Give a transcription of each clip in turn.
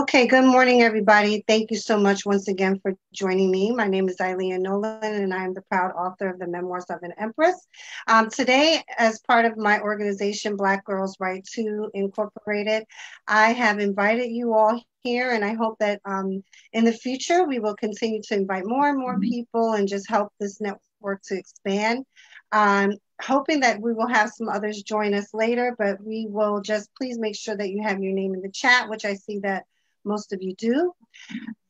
Okay, good morning, everybody. Thank you so much once again for joining me. My name is Aileen Nolan, and I am the proud author of the Memoirs of an Empress. Today, as part of my organization, Black Girls Write Too Incorporated, I have invited you all here, and I hope that in the future, we will continue to invite more and more people and just help this network to expand. Hoping that we will have some others join us later, but we will just please make sure that you have your name in the chat, which I see that most of you do.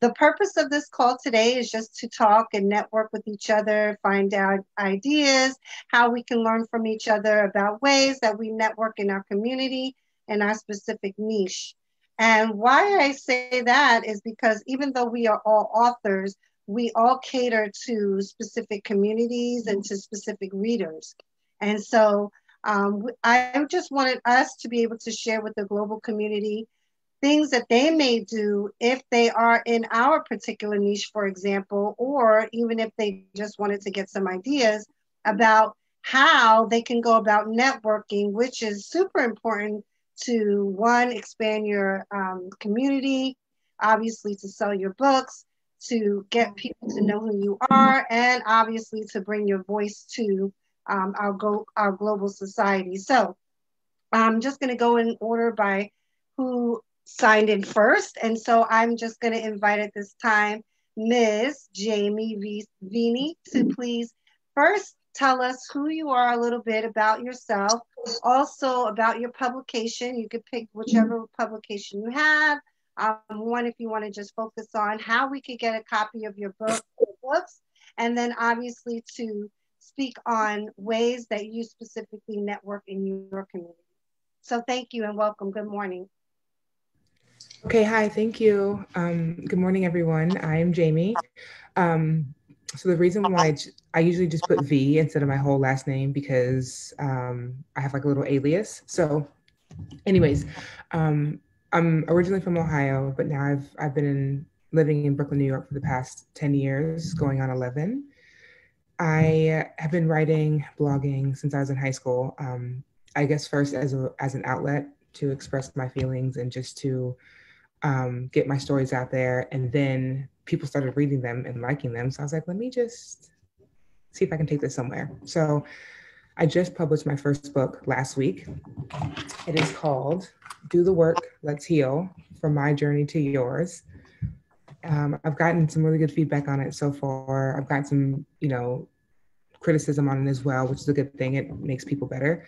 The purpose of this call today is just to talk and network with each other, find out ideas, how we can learn from each other about ways that we network in our community and our specific niche. And why I say that is because even though we are all authors, we all cater to specific communities and to specific readers. And so I just wanted us to be able to share with the global community things that they may do if they are in our particular niche, for example, or even if they just wanted to get some ideas about how they can go about networking, which is super important to, one, expand your community, obviously to sell your books, to get people to know who you are, and obviously to bring your voice to our global society. So I'm just going to go in order by who signed in first. And so I'm just going to invite at this time, Ms. Jamie V. Vini to please first tell us who you are, a little bit about yourself, also about your publication. You could pick whichever publication you have. One, if you want to just focus on how we could get a copy of your book, books, and then obviously to speak on ways that you specifically network in your community. So thank you and welcome. Good morning. Okay, hi, thank you. Good morning, everyone. I am Jamie. So the reason why I usually just put V instead of my whole last name because I have like a little alias. So anyways, I'm originally from Ohio, but now I've been living in Brooklyn, New York for the past 10 years, going on 11. I have been writing, blogging since I was in high school. I guess first as an outlet to express my feelings and just to get my stories out there. And then people started reading them and liking them. So I was like, let me just see if I can take this somewhere. So I just published my first book last week. It is called Do the Work, Let's Heal, From My Journey to Yours. I've gotten some really good feedback on it so far. I've got some, criticism on it as well, which is a good thing. It makes people better.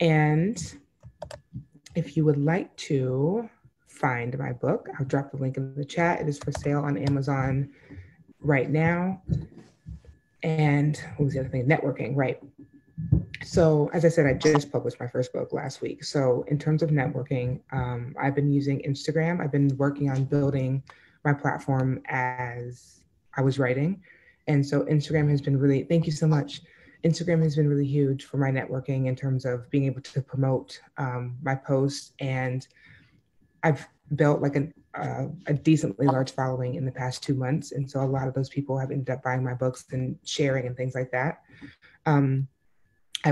And if you would like to find my book, I'll drop the link in the chat. It is for sale on Amazon right now. And what was the other thing? Networking, right. So as I said, I just published my first book last week. So in terms of networking, I've been using Instagram. I've been working on building my platform as I was writing. And so Instagram has been really, thank you so much. Instagram has been really huge for my networking in terms of being able to promote my posts. And I've built like a decently large following in the past 2 months. And so a lot of those people have ended up buying my books and sharing and things like that. I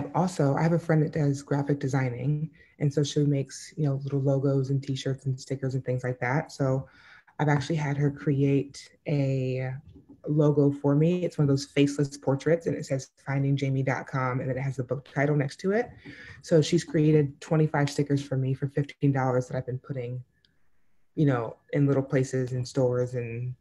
have a friend that does graphic designing, and so she makes, little logos and t-shirts and stickers and things like that. So I've actually had her create a logo for me. It's one of those faceless portraits, and it says findingjamie.com, and then it has the book title next to it. So she's created 25 stickers for me for $15 that I've been putting, in little places and stores and,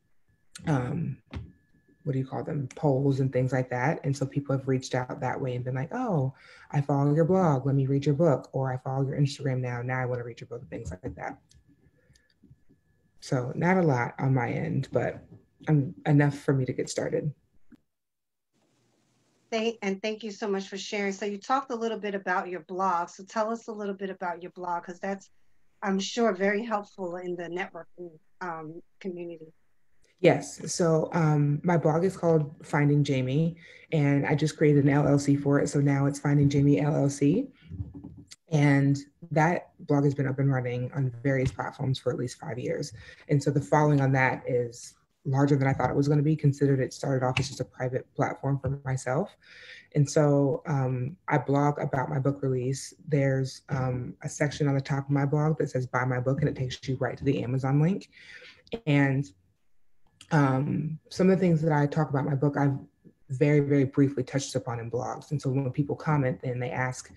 polls and things like that. And so people have reached out that way and been like, oh, I follow your blog, let me read your book, or I follow your Instagram now I want to read your book, and things like that. So not a lot on my end, but enough for me to get started. Thank you so much for sharing. So you talked a little bit about your blog. So tell us a little bit about your blog, because that's, I'm sure, very helpful in the networking community. Yes. So my blog is called Finding Jamie, and I just created an LLC for it. So now it's Finding Jamie LLC. And that blog has been up and running on various platforms for at least 5 years. And so the following on that is larger than I thought it was going to be, considered it started off as just a private platform for myself. And so I blog about my book release. There's a section on the top of my blog that says buy my book, and it takes you right to the Amazon link. And some of the things that I talk about in my book, I've very, very briefly touched upon in blogs. And so when people comment and they ask,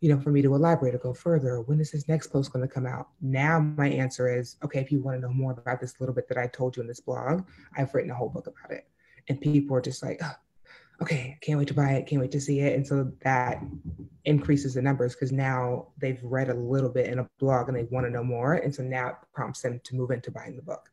you know, for me to elaborate or go further, when is this next post going to come out? Now my answer is, okay, if you want to know more about this little bit that I told you in this blog, I've written a whole book about it. And people are just like, oh, okay, can't wait to buy it, can't wait to see it. And so that increases the numbers, because now they've read a little bit in a blog and they want to know more. And so now it prompts them to move into buying the book.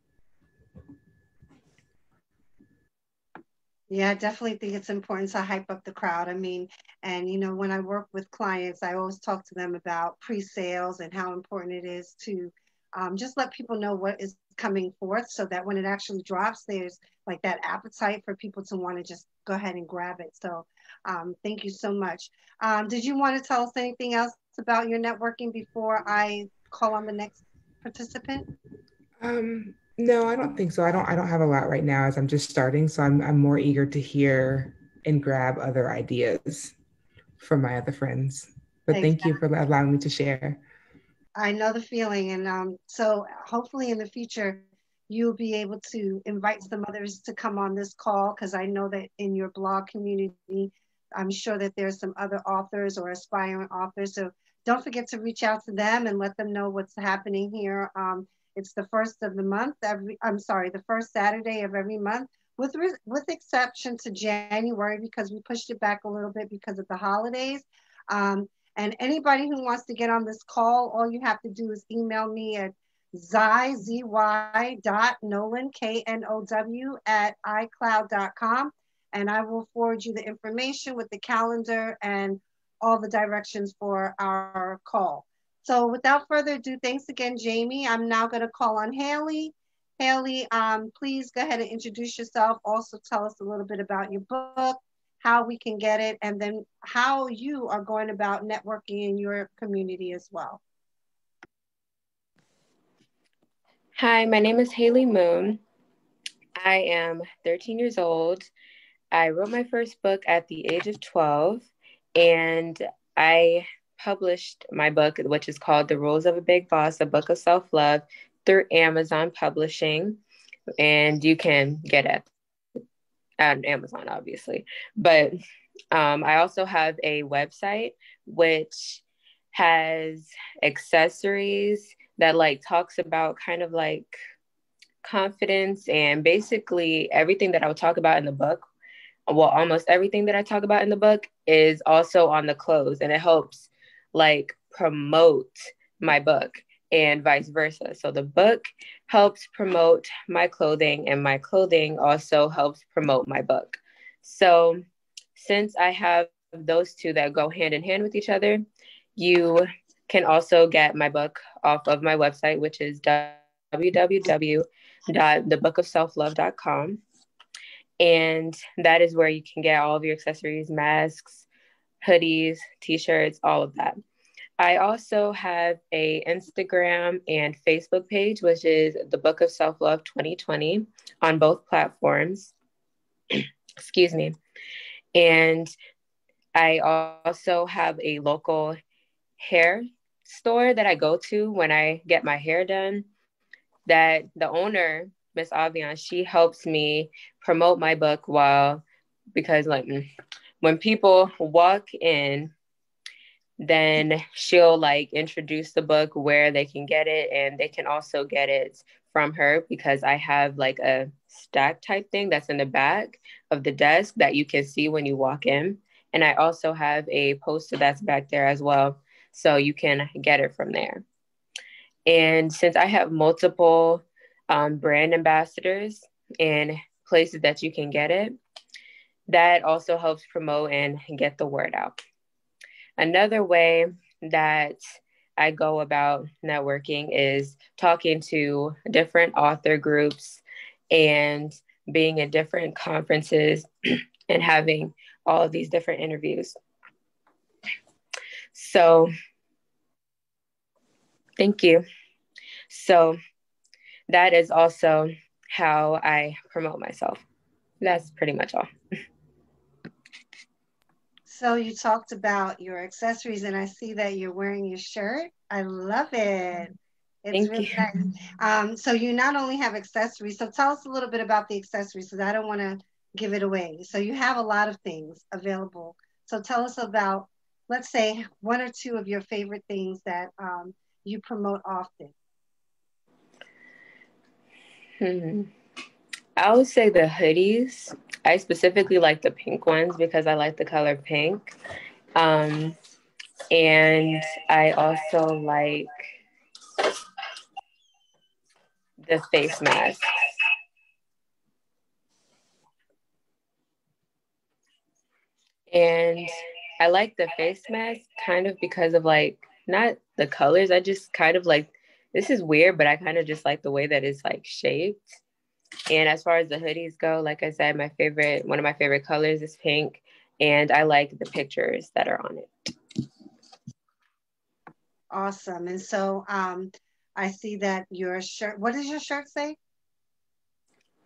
Yeah, I definitely think it's important to hype up the crowd. I mean, and you know, when I work with clients, I always talk to them about pre-sales and how important it is to just let people know what is coming forth, so that when it actually drops, there's like that appetite for people to want to just go ahead and grab it. So thank you so much. Did you want to tell us anything else about your networking before I call on the next participant? No, I don't think so. I don't have a lot right now, as I'm just starting. So I'm more eager to hear and grab other ideas from my other friends. But thank you for allowing me to share. I know the feeling. And so hopefully in the future, you'll be able to invite some others to come on this call, because I know that in your blog community, I'm sure that there's some other authors or aspiring authors. So don't forget to reach out to them and let them know what's happening here. It's the first of the month, the first Saturday of every month, with exception to January, because we pushed it back a little bit because of the holidays. And anybody who wants to get on this call, all you have to do is email me at zy.nolan@icloud.com. And I will forward you the information with the calendar and all the directions for our call. So without further ado, thanks again, Jamie. I'm now going to call on Haley. Haley, please go ahead and introduce yourself. Also tell us a little bit about your book, how we can get it, and then how you are going about networking in your community as well. Hi, my name is Haley Moon. I am 13 years old. I wrote my first book at the age of 12, and I published my book, which is called The Rules of a Big Boss, The Book of Self-Love, through Amazon Publishing. And you can get it at Amazon, obviously. But I also have a website which has accessories that like talks about kind of like confidence, and basically everything that I would talk about in the book. Well, almost everything that I talk about in the book is also on the clothes, and it helps like promote my book and vice versa. So the book helps promote my clothing, and my clothing also helps promote my book. So since I have those two that go hand in hand with each other, you can also get my book off of my website, which is www.thebookofselflove.com. And that is where you can get all of your accessories, masks, hoodies, t-shirts, all of that. I also have a Instagram and Facebook page, which is The Book of Self-Love 2020 on both platforms. Excuse me. And I also have a local hair store that I go to when I get my hair done, that the owner, Miss Avian, she helps me promote my book because like when people walk in, then she'll like introduce the book, where they can get it, and they can also get it from her, because I have like a stack type thing that's in the back of the desk that you can see when you walk in. And I also have a poster that's back there as well. So you can get it from there. And since I have multiple brand ambassadors and places that you can get it, that also helps promote and get the word out. Another way that I go about networking is talking to different author groups and being at different conferences and having all of these different interviews. So thank you. So that is also how I promote myself. That's pretty much all. So you talked about your accessories, and I see that you're wearing your shirt. I love it. It's really nice. So you not only have accessories, so tell us a little bit about the accessories, because I don't want to give it away. So you have a lot of things available. So tell us about, let's say, one or two of your favorite things that you promote often. I would say the hoodies. I specifically like the pink ones because I like the color pink. And I also like the face mask. And I like the face mask kind of because of like, not the colors. I just kind of like, this is weird, but I kind of just like the way that it's like shaped. And as far as the hoodies go, like I said, my favorite, one of my favorite colors is pink. And I like the pictures that are on it. Awesome. And so I see that your shirt, what does your shirt say?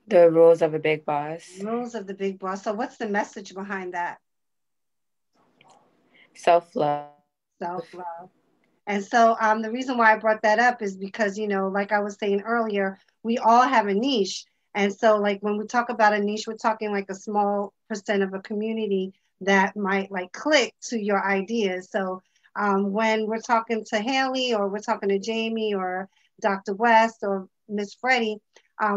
The Rules of a Big Boss. Rules of the Big Boss. So what's the message behind that? Self-love. Self-love. And so the reason why I brought that up is because, you know, like I was saying earlier, we all have a niche. And so like when we talk about a niche, we're talking like a small percent of a community that might like click to your ideas. So when we're talking to Haley, or we're talking to Jamie or Dr. West or Miss Freddie,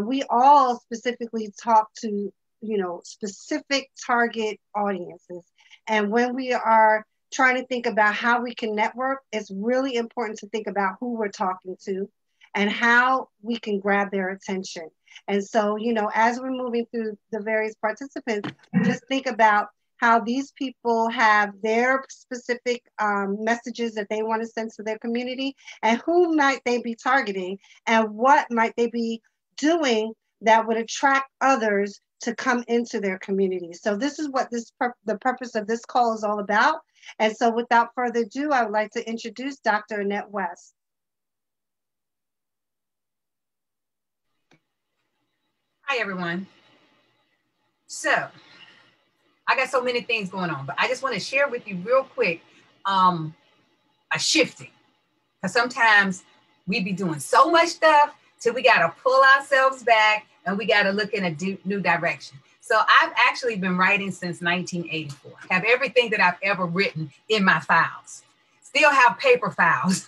we all specifically talk to, you know, specific target audiences. And when we are trying to think about how we can network, it's really important to think about who we're talking to and how we can grab their attention. And so, you know, as we're moving through the various participants, just think about how these people have their specific messages that they want to send to their community, and who might they be targeting, and what might they be doing that would attract others to come into their community. So this is what this the purpose of this call is all about. And so without further ado, I would like to introduce Dr. Annette West. Hi, everyone. So I got so many things going on, but I just want to share with you real quick a shifting. Because sometimes we be doing so much stuff till we got to pull ourselves back and we got to look in a new direction. So I've actually been writing since 1984. I have everything that I've ever written in my files. Still have paper files.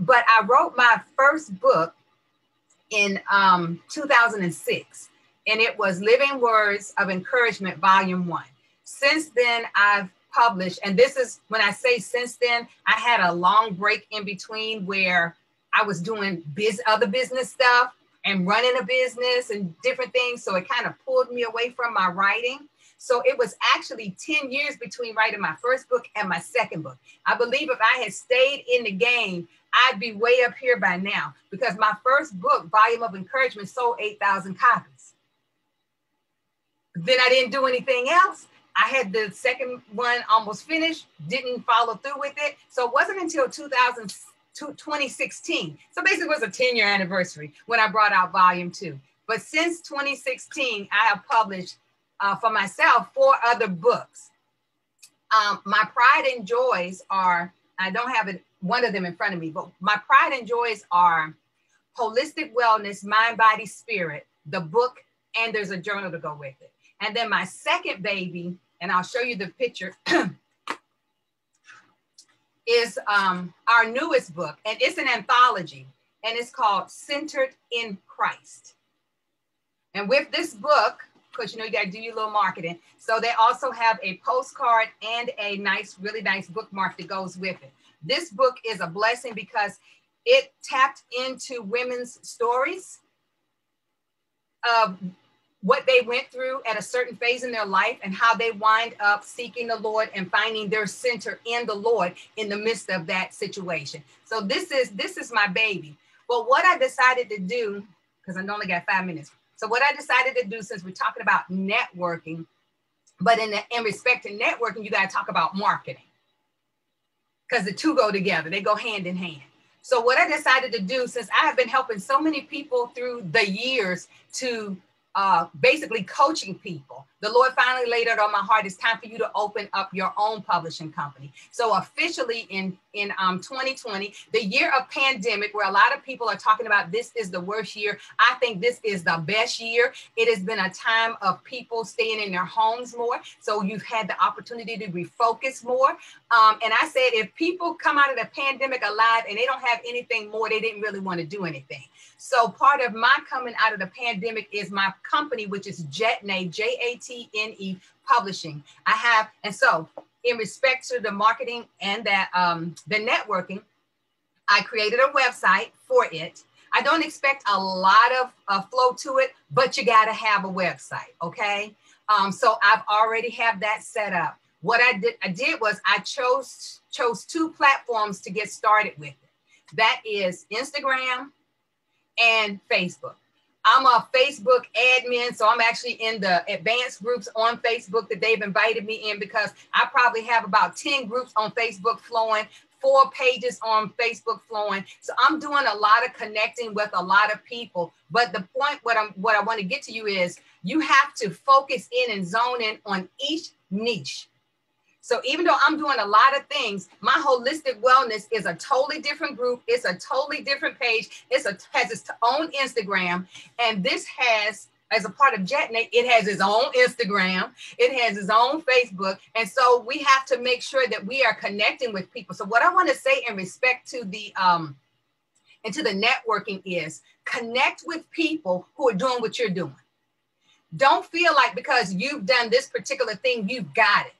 But I wrote my first book in 2006, and it was Living Words of Encouragement, Volume 1. Since then, I've published, and this is when I say since then, I had a long break in between where I was doing other business stuff and running a business and different things. So it kind of pulled me away from my writing. So it was actually 10 years between writing my first book and my second book. I believe if I had stayed in the game, I'd be way up here by now, because my first book, Volume of Encouragement, sold 8,000 copies. Then I didn't do anything else. I had the second one almost finished, didn't follow through with it. So it wasn't until 2016. So basically it was a 10-year anniversary when I brought out Volume 2. But since 2016, I have published for myself 4 other books. My pride and joys are, I don't have one of them in front of me, but my pride and joys are Holistic Wellness, Mind, Body, Spirit, the book, and there's a journal to go with it. And then my second baby, and I'll show you the picture, is our newest book, and it's an anthology, and it's called Centered in Christ. And with this book, because you know you gotta do your little marketing, so they also have a postcard and a nice, really nice bookmark that goes with it. This book is a blessing because it tapped into women's stories of what they went through at a certain phase in their life and how they wind up seeking the Lord and finding their center in the Lord in the midst of that situation. So this is my baby. But what I decided to do, because I only got 5 minutes. So what I decided to do, since we're talking about networking, but in respect to networking, you got to talk about marketing, because the two go together. They go hand in hand. So what I decided to do, since I have been helping so many people through the years to basically coaching people, the Lord finally laid it on my heart, it's time for you to open up your own publishing company. So officially in 2020, the year of pandemic, where a lot of people are talking about this is the worst year, I think this is the best year. It has been a time of people staying in their homes more. So you've had the opportunity to refocus more. And I said, if people come out of the pandemic alive and they don't have anything more, they didn't really want to do anything. So part of my coming out of the pandemic is my company, which is JetNate, JATNE Publishing. I have, and so in respect to the marketing and that the networking, I created a website for it. I don't expect a lot of flow to it, but you gotta have a website, okay? So I've already have that set up. What I did was I chose two platforms to get started with it. That is Instagram and Facebook. I'm a Facebook admin, so I'm actually in the advanced groups on Facebook that they've invited me in, because I probably have about 10 groups on Facebook flowing, 4 pages on Facebook flowing. So I'm doing a lot of connecting with a lot of people. But the point, what I want to get to you is, you have to focus in and zone in on each niche. So even though I'm doing a lot of things, my holistic wellness is a totally different group. It's a totally different page. It has its own Instagram. And this has, as a part of JetNate, it has its own Instagram. It has its own Facebook. And so we have to make sure that we are connecting with people. So what I want to say in respect to the networking is, connect with people who are doing what you're doing. Don't feel like because you've done this particular thing, you've got it.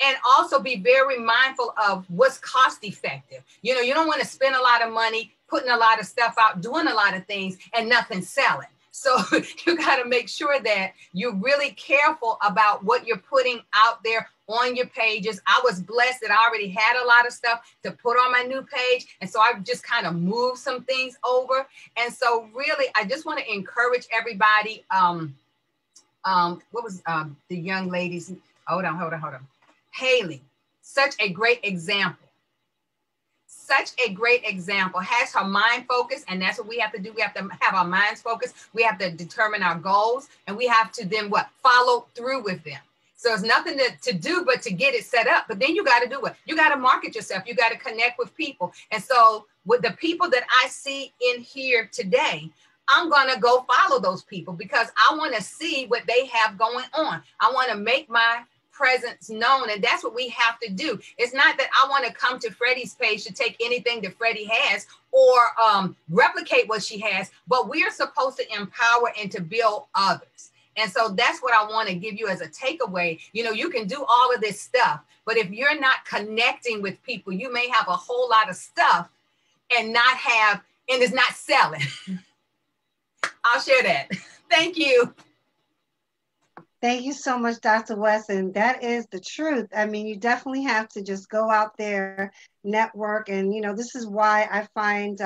And also be very mindful of what's cost effective. You know, you don't want to spend a lot of money, putting a lot of stuff out, doing a lot of things and nothing selling. So you got to make sure that you're really careful about what you're putting out there on your pages. I was blessed that I already had a lot of stuff to put on my new page. And so I just kind of moved some things over. And so really, I just want to encourage everybody. What was the young ladies? Hold on. Haley, such a great example. Such a great example, has her mind focused, and that's what we have to do. We have to have our minds focused. We have to determine our goals, and we have to then what? Follow through with them. So it's nothing to do but to get it set up, but then you got to do it. You got to market yourself. You got to connect with people. And so with the people that I see in here today, I'm going to go follow those people because I want to see what they have going on. I want to make my presence known, and that's what we have to do. It's not that I want to come to Freddie's page to take anything that Freddie has or replicate what she has, but we're supposed to empower and to build others. And so that's what I want to give you as a takeaway. You know, you can do all of this stuff, but if you're not connecting with people, you may have a whole lot of stuff and it's not selling. I'll share that. Thank you. Thank you so much, Dr. West. And that is the truth. I mean, you definitely have to just go out there, network. And, you know, this is why I find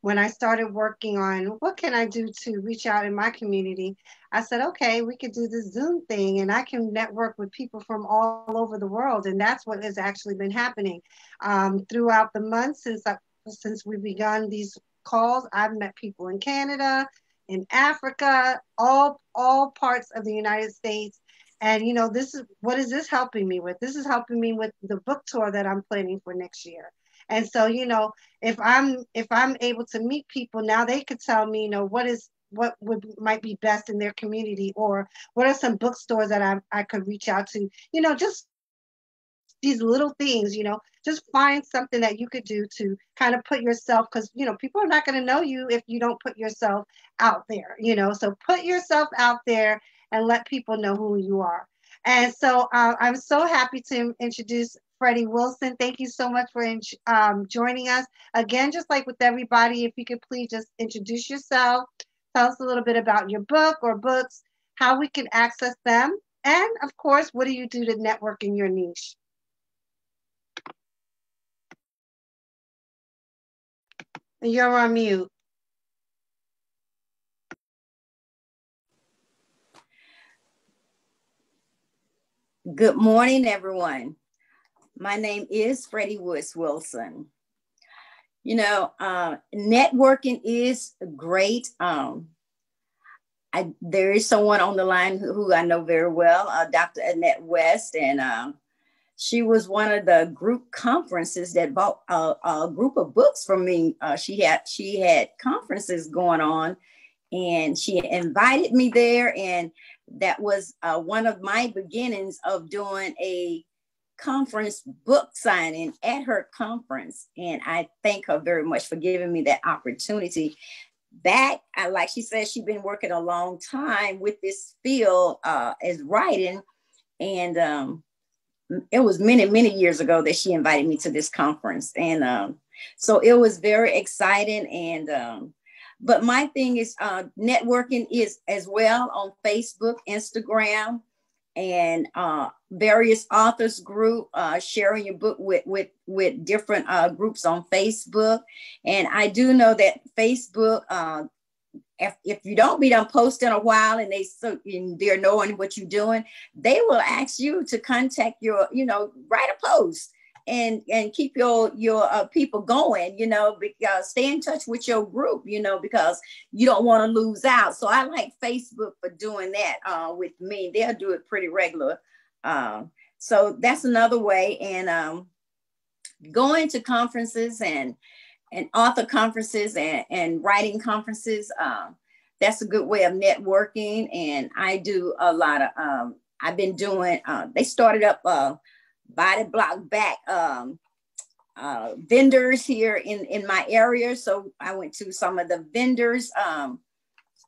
when I started working on what can I do to reach out in my community, I said, okay, we could do this Zoom thing and I can network with people from all over the world. And that's what has actually been happening throughout the months since we've begun these calls. I've met people in Canada, in Africa, all parts of the United States. And you know, what is this helping me with? This is helping me with the book tour that I'm planning for next year. And so, you know, if I'm able to meet people now, they could tell me, you know, what might be best in their community, or what are some bookstores that I could reach out to, you know, just these little things, you know, just find something that you could do to kind of put yourself, because, you know, people are not going to know you if you don't put yourself out there, you know, so put yourself out there and let people know who you are. And so I'm so happy to introduce Freddie Wilson. Thank you so much for joining us. Again, just like with everybody, if you could please just introduce yourself, tell us a little bit about your book or books, how we can access them, and of course, what do you do to network in your niche? You're on mute. Good morning, everyone. My name is Freddie Woods Wilson. You know, networking is great. There is someone on the line who I know very well, Dr. Annette West, and she was one of the group conferences that bought a group of books from me. She had conferences going on, and she invited me there, and that was one of my beginnings of doing a conference book signing at her conference. And I thank her very much for giving me that opportunity. Back, like she said, she's been working a long time with this field as writing. And it was many, many years ago that she invited me to this conference. And so it was very exciting. And but my thing is networking is as well on Facebook, Instagram, and various authors group, sharing your book with different groups on Facebook. And I do know that Facebook, if you don't be done posting a while and they're knowing what you're doing, they will ask you to contact your, write a post and keep your people going, stay in touch with your group, because you don't want to lose out. So I like Facebook for doing that with me. They'll do it pretty regular. So that's another way. And going to conferences and author conferences and writing conferences, that's a good way of networking. And I do a lot of, I've been doing, they started up body block back vendors here in my area. So I went to some of the vendors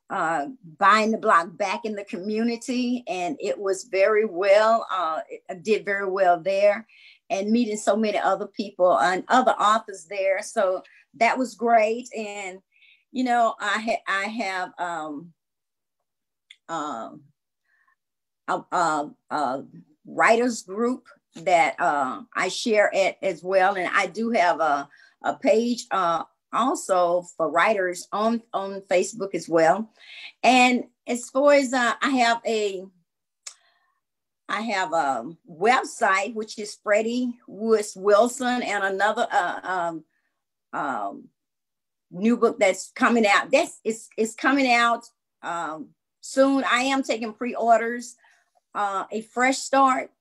buying the block back in the community, and it was very well, it did very well there, and meeting so many other people and other authors there. So that was great. And, I have a writers group that I share it as well. And I do have a page also for writers on Facebook as well. And as far as I have a website, which is Freddie Woods Wilson, and another new book that's coming out. It's coming out soon. I am taking pre-orders, A Fresh Start.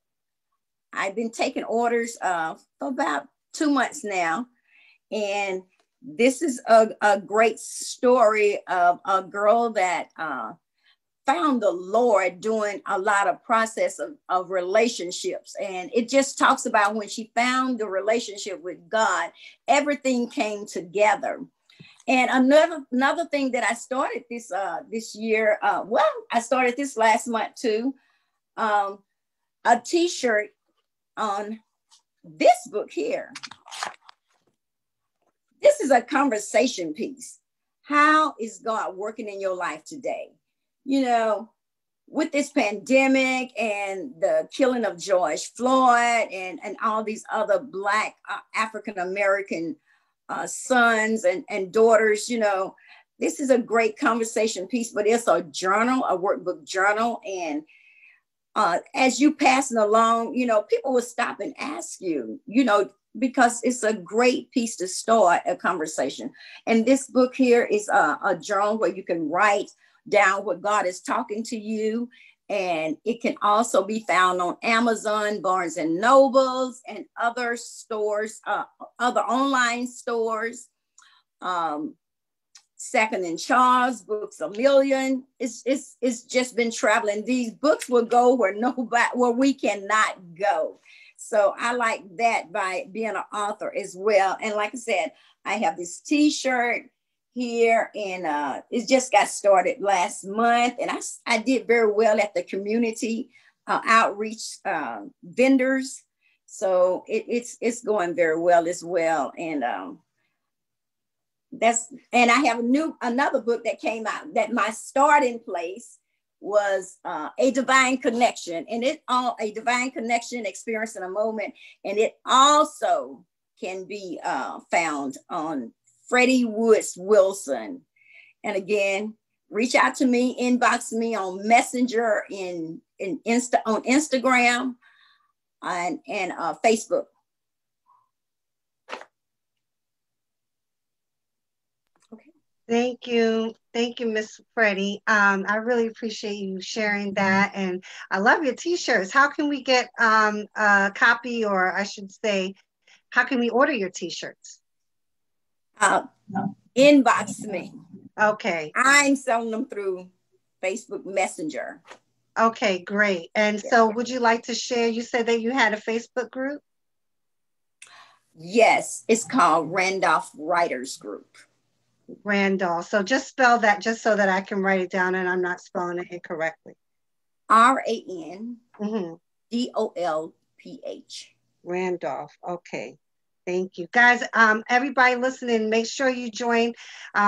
I've been taking orders for about 2 months now. And this is a great story of a girl that found the Lord doing a lot of process of relationships. And it just talks about when she found the relationship with God, everything came together. And another thing that I started this year, I started this last month too, a t-shirt on this book here. This is a conversation piece. How is God working in your life today? With this pandemic and the killing of George Floyd and all these other Black African-American sons and daughters, this is a great conversation piece, but it's a journal, a workbook journal. And as you passing along, people will stop and ask you, because it's a great piece to start a conversation. And this book here is a journal where you can write down what God is talking to you. And it can also be found on Amazon, Barnes and Nobles, and other stores, other online stores, Second and Charles, Books a Million. It's just been traveling. These books will go where we cannot go. So I like that by being an author as well. And like I said, I have this t-shirt here, and it just got started last month, and I did very well at the community outreach vendors, so it's going very well as well. And I have another book that came out, that my starting place was A Divine Connection, and A Divine Connection, Experience in a Moment, and it also can be found on Freddie Woods Wilson. And again, reach out to me, inbox me on Messenger, on Instagram, and Facebook. Thank you. Thank you, Ms. Freddie. I really appreciate you sharing that. And I love your t-shirts. How can we get a copy, or I should say, how can we order your t-shirts? Inbox me. Okay. I'm selling them through Facebook Messenger. Okay, great. And so would you like to share, you said that you had a Facebook group? Yes, it's called Randolph Writers Group. Randolph. So just spell that just so that I can write it down and I'm not spelling it incorrectly. R-A-N-D-O-L-P-H. Randolph. Okay. Thank you. Guys, everybody listening, make sure you join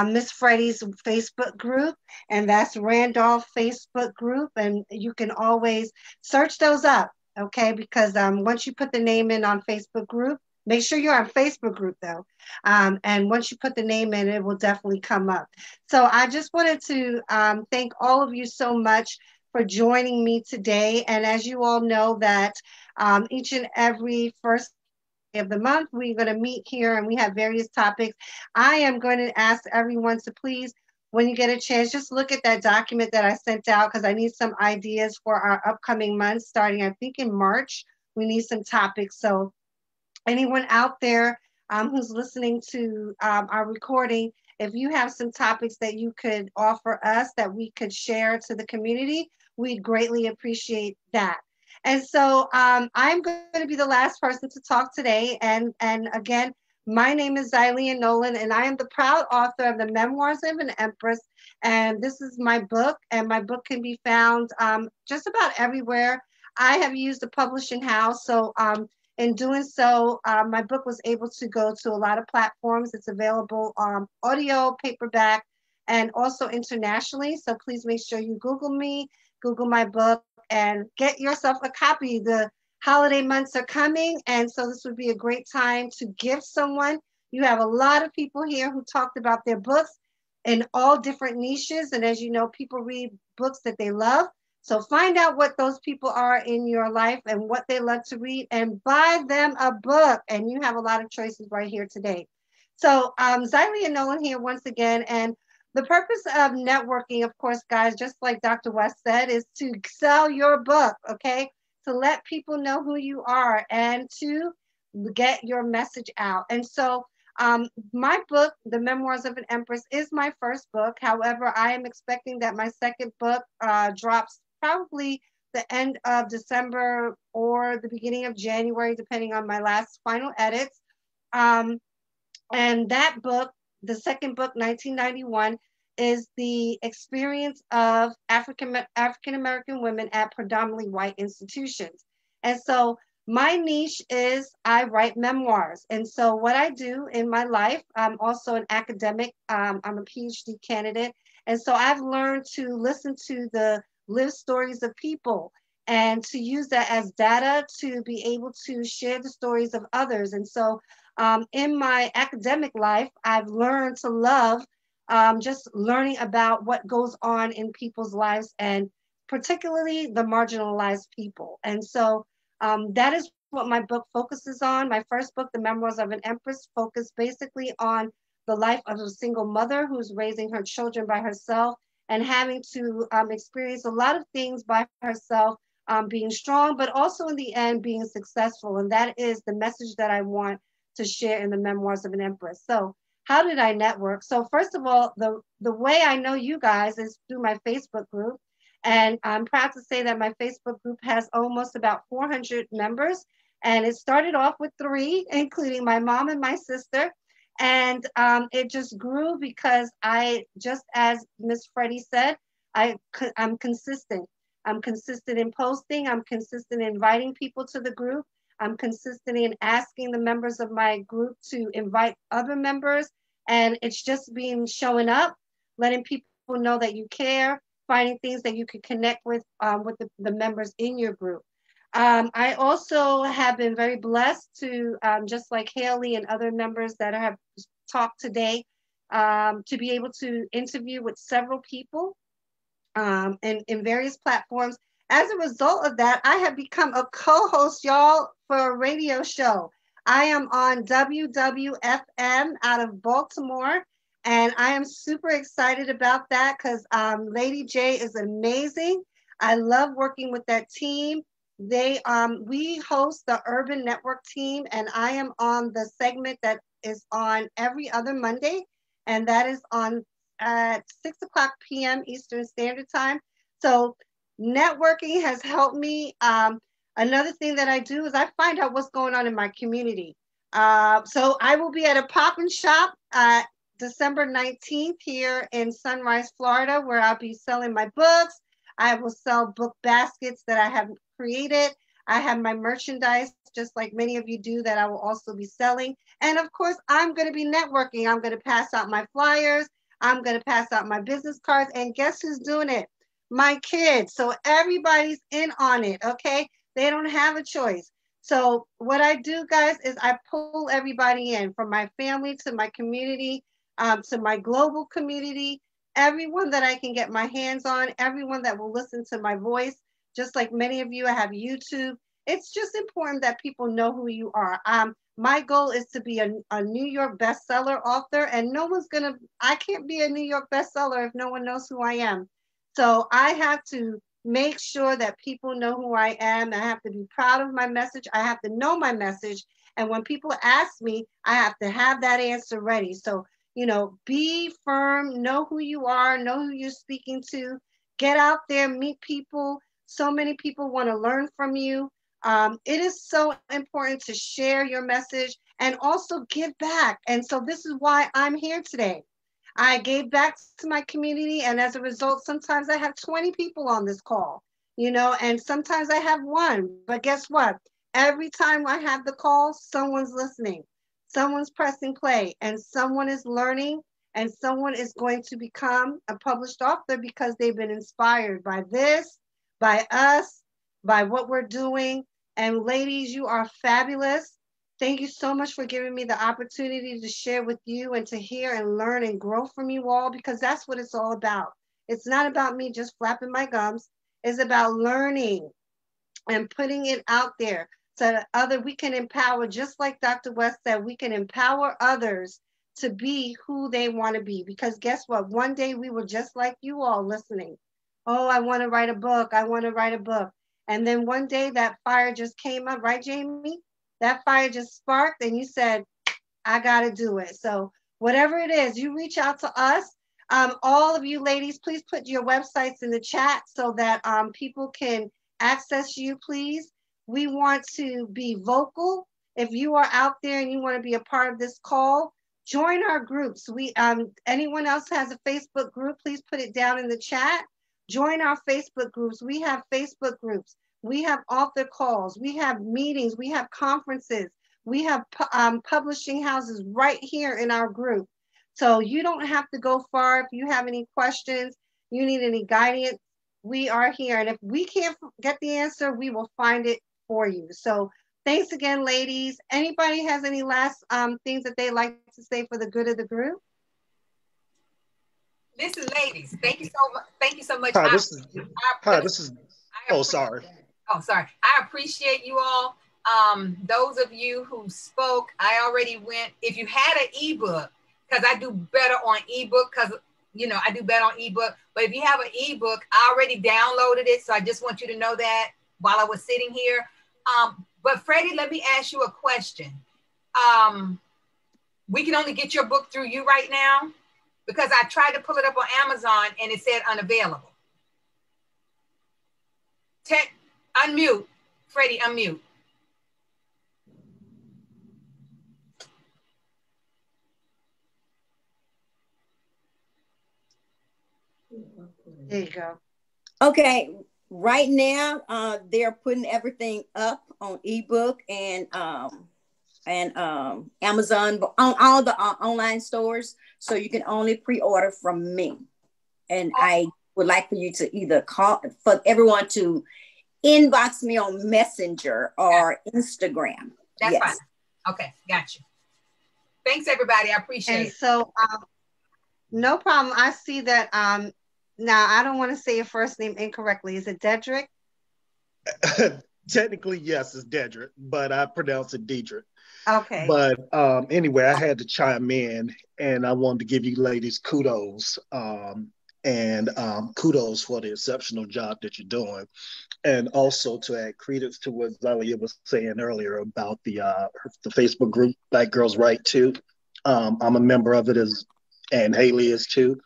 Miss Freddie's Facebook group, and that's Randolph Facebook group. And you can always search those up, okay? Because once you put the name in on Facebook group, make sure you're on Facebook group though. And once you put the name in, it will definitely come up. So I just wanted to thank all of you so much for joining me today. And as you all know that each and every first of the month, we're going to meet here and we have various topics. I am going to ask everyone to please, when you get a chance, just look at that document that I sent out, because I need some ideas for our upcoming months starting, I think, in March. We need some topics. So anyone out there who's listening to our recording, if you have some topics that you could offer us that we could share to the community, we'd greatly appreciate that. And so I'm going to be the last person to talk today. And again, my name is Aileen Nolan, and I am the proud author of the Memoirs of an Empress. And this is my book, and my book can be found just about everywhere. I have used a publishing house. So in doing so, my book was able to go to a lot of platforms. It's available on audio, paperback, and also internationally. So please make sure you Google me, Google my book, and get yourself a copy. The holiday months are coming, and so this would be a great time to gift someone. You have a lot of people here who talked about their books in all different niches, and as you know, people read books that they love. So find out what those people are in your life and what they love to read, and buy them a book, and you have a lot of choices right here today. So Aileen Nolan here once again, and the purpose of networking, of course, guys, just like Dr. West said, is to sell your book, okay? To let people know who you are and to get your message out. And so my book, The Memoirs of an Empress, is my first book. However, I am expecting that my second book drops probably the end of December or the beginning of January, depending on my last final edits. And that book, the second book, 1991, is the experience of African-American women at predominantly white institutions. And so my niche is I write memoirs. And so what I do in my life, I'm also an academic, I'm a PhD candidate. And so I've learned to listen to the lived stories of people and to use that as data to be able to share the stories of others. And so in my academic life, I've learned to love just learning about what goes on in people's lives, and particularly the marginalized people. And so that is what my book focuses on. My first book, The Memoirs of an Empress, focused basically on the life of a single mother who's raising her children by herself and having to experience a lot of things by herself, being strong, but also in the end being successful. And that is the message that I want to share in the Memoirs of an Empress. So how did I network? So first of all, the way I know you guys is through my Facebook group. And I'm proud to say that my Facebook group has almost about 400 members. And it started off with 3, including my mom and my sister. And it just grew because I, just as Ms. Freddie said, I'm consistent. I'm consistent in posting. I'm consistent in inviting people to the group. I'm consistently in asking the members of my group to invite other members, and it's just being showing up, letting people know that you care, finding things that you can connect with the members in your group. I also have been very blessed to, just like Haley and other members that have talked today, to be able to interview with several people in various platforms. As a result of that, I have become a co-host, y'all, for a radio show. I am on WWFM out of Baltimore. And I am super excited about that because Lady J is amazing. I love working with that team. They, we host the Urban Network team, and I am on the segment that is on every other Monday, and that is on at 6:00 p.m. Eastern Standard Time. So networking has helped me. Another thing that I do is I find out what's going on in my community. So I will be at a pop-in shop December 19th here in Sunrise, Florida, where I'll be selling my books. I will sell book baskets that I have created. I have my merchandise, just like many of you do, that I will also be selling. And of course, I'm going to be networking. I'm going to pass out my flyers. I'm going to pass out my business cards. And guess who's doing it? My kids. So everybody's in on it, okay? They don't have a choice. So what I do, guys, is I pull everybody in, from my family to my community, to my global community, everyone that I can get my hands on, everyone that will listen to my voice. Just like many of you, I have YouTube. It's just important that people know who you are. My goal is to be a New York bestseller author, and no one's gonna, I can't be a New York bestseller if no one knows who I am. So I have to make sure that people know who I am. I have to be proud of my message. I have to know my message. And when people ask me, I have to have that answer ready. So, you know, be firm, know who you are, know who you're speaking to, get out there, meet people. So many people want to learn from you. It is so important to share your message and also give back. And so this is why I'm here today. I gave back to my community, and as a result, sometimes I have 20 people on this call, you know, and sometimes I have one, but guess what? Every time I have the call, someone's listening, someone's pressing play, and someone is learning, and someone is going to become a published author because they've been inspired by this, by us, by what we're doing. And ladies, you are fabulous. Thank you so much for giving me the opportunity to share with you and to hear and learn and grow from you all, because that's what it's all about. It's not about me just flapping my gums. It's about learning and putting it out there so that we can empower, just like Dr. West said, we can empower others to be who they want to be. Because guess what? One day we were just like you all listening. Oh, I want to write a book. I want to write a book. And then one day that fire just came up, right, Jamie? That fire just sparked and you said, I got to do it. So whatever it is, you reach out to us. All of you ladies, please put your websites in the chat so that people can access you, please. We want to be vocal. If you are out there and you want to be a part of this call, join our groups. Anyone else has a Facebook group, please put it down in the chat. Join our Facebook groups. We have Facebook groups. We have author calls, we have meetings, we have conferences, we have publishing houses right here in our group. So you don't have to go far. If you have any questions, you need any guidance, we are here. And if we can't get the answer, we will find it for you. So thanks again, ladies. Anybody has any last things that they like to say for the good of the group? Listen, ladies, thank you so much. Thank you so much. I appreciate you all. Those of you who spoke, I already went. If you had an ebook, because I do better on ebook, because you know I do better on ebook. But if you have an ebook, I already downloaded it, so I just want you to know that while I was sitting here. But Freddie, let me ask you a question. We can only get your book through you right now, because I tried to pull it up on Amazon and it said unavailable. Unmute, Freddie, unmute. There you go. Okay, right now they're putting everything up on ebook and Amazon, on all the online stores. So you can only pre-order from me. And I would like for you to either call, for everyone to inbox me on Messenger or Instagram. That's yes. Fine. Okay, got you. Thanks, everybody. I appreciate it. And so, no problem. I see that. Now, I don't want to say your first name incorrectly. Is it Dedrick? Technically, yes, it's Dedrick, but I pronounce it Dedrick. Okay. But anyway, I had to chime in, and I wanted to give you ladies kudos. Kudos for the exceptional job that you're doing. And also to add credence to what Zalia was saying earlier about the Facebook group, Black Girls Write Too. I'm a member of it, and Haley is too.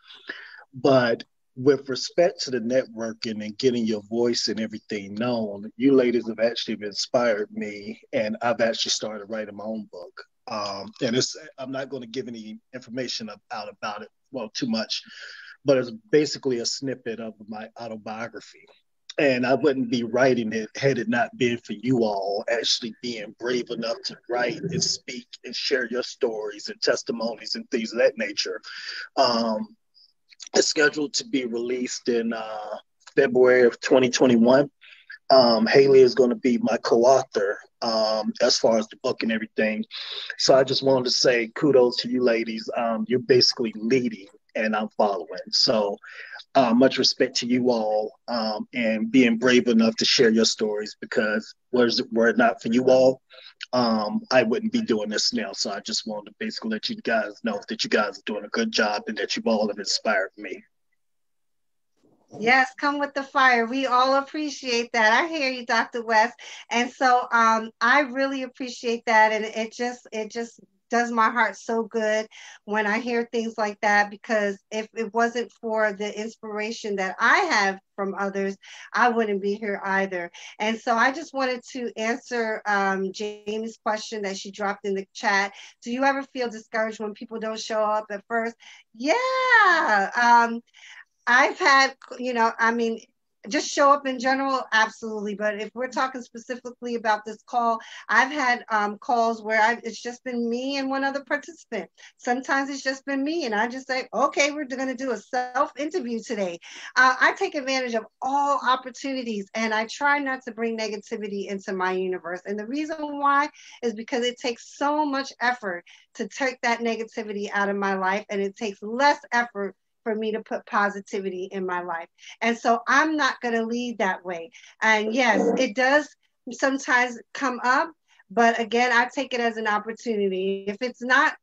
But with respect to the networking and getting your voice and everything known, you ladies have actually inspired me, and I've actually started writing my own book. I'm not going to give any information out about it, well, too much, but it's basically a snippet of my autobiography. And I wouldn't be writing it had it not been for you all actually being brave enough to write and speak and share your stories and testimonies and things of that nature. It's scheduled to be released in February of 2021. Haley is going to be my co-author as far as the book and everything. So I just wanted to say kudos to you ladies. You're basically leading, and I'm following. So much respect to you all and being brave enough to share your stories, because were it not for you all, I wouldn't be doing this now. So I just wanted to basically let you guys know that you guys are doing a good job and that you all have inspired me. Yes, come with the fire. We all appreciate that. I hear you, Dr. West. And so I really appreciate that. And it just does my heart so good when I hear things like that, because if it wasn't for the inspiration that I have from others, I wouldn't be here either. And so I just wanted to answer Jamie's question that she dropped in the chat. Do you ever feel discouraged when people don't show up at first? Yeah, I've had, just show up in general, absolutely. But if we're talking specifically about this call, I've had calls where it's just been me and one other participant. Sometimes it's just been me, and I just say, okay, we're going to do a self-interview today. I take advantage of all opportunities, and I try not to bring negativity into my universe. And the reason why is because it takes so much effort to take that negativity out of my life, and it takes less effort for me to put positivity in my life. And so I'm not going to lead that way. And yes, it does sometimes come up, but again, I take it as an opportunity. If it's not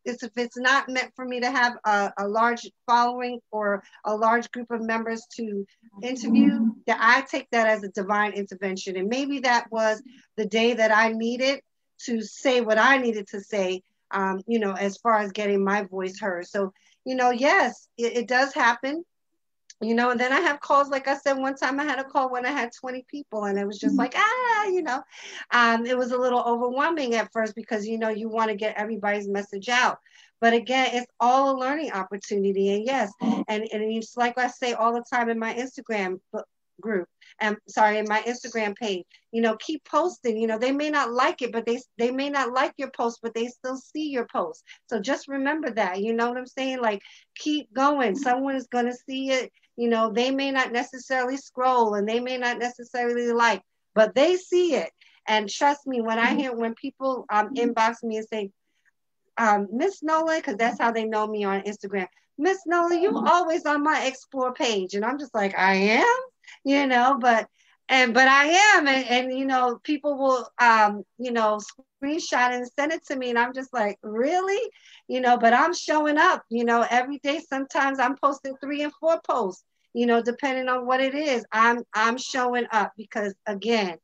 meant for me to have a large following or a large group of members to interview, that I take that as a divine intervention. And maybe that was the day that I needed to say what I needed to say, as far as getting my voice heard. So yes, it does happen, and then I have calls. Like I said, one time I had a call when I had 20 people, and it was just like, it was a little overwhelming at first, because, you want to get everybody's message out. But again, it's all a learning opportunity. And yes, and it's like I say all the time in my Instagram group, in my Instagram page, keep posting. They may not like it, but they may not like your post, but they still see your post. So just remember that, you know what I'm saying? Like, keep going. Someone is going to see it. They may not necessarily scroll, and they may not necessarily like, but they see it. And trust me, when I hear, when people inbox me and say, Miss Nolan, because that's how they know me on Instagram, Miss Nolan, you always on my explore page. And I'm just like, I am? But I am, and people will screenshot and send it to me, and I'm just like, really? But I'm showing up, every day. Sometimes I'm posting 3 and 4 posts, depending on what it is. I'm showing up, because again,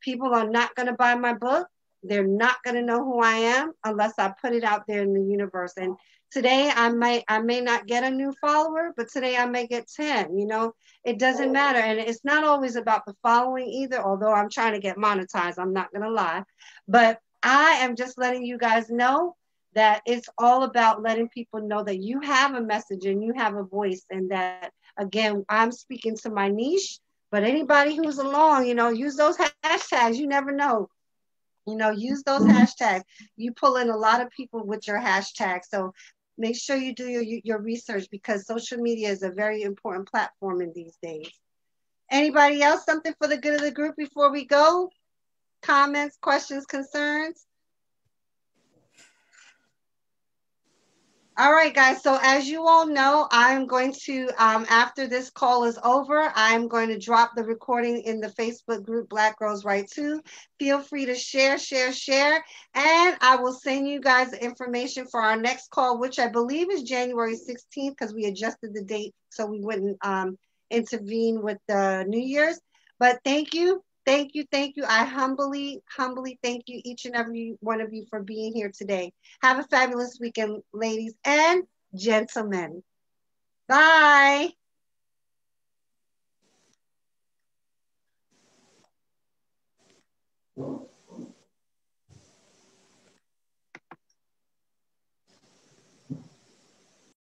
people are not going to buy my book. They're not going to know who I am unless I put it out there in the universe. And today I may not get a new follower, but today I may get 10, it doesn't matter. And it's not always about the following either, although I'm trying to get monetized, I'm not going to lie. But I am just letting you guys know that it's all about letting people know that you have a message and you have a voice, and that, again, I'm speaking to my niche, but anybody who's along, use those hashtags. You never know. Use those hashtags. You pull in a lot of people with your hashtags. So make sure you do your research, because social media is a very important platform in these days. Anybody else, something for the good of the group before we go? Comments, questions, concerns? All right, guys. So as you all know, I'm going to, after this call is over, I'm going to drop the recording in the Facebook group, Black Girls Write Too. Feel free to share. And I will send you guys the information for our next call, which I believe is January 16th, because we adjusted the date so we wouldn't intervene with the New Year's. But thank you. Thank you. Thank you. I humbly thank you, each and every one of you, for being here today. Have a fabulous weekend, ladies and gentlemen. Bye.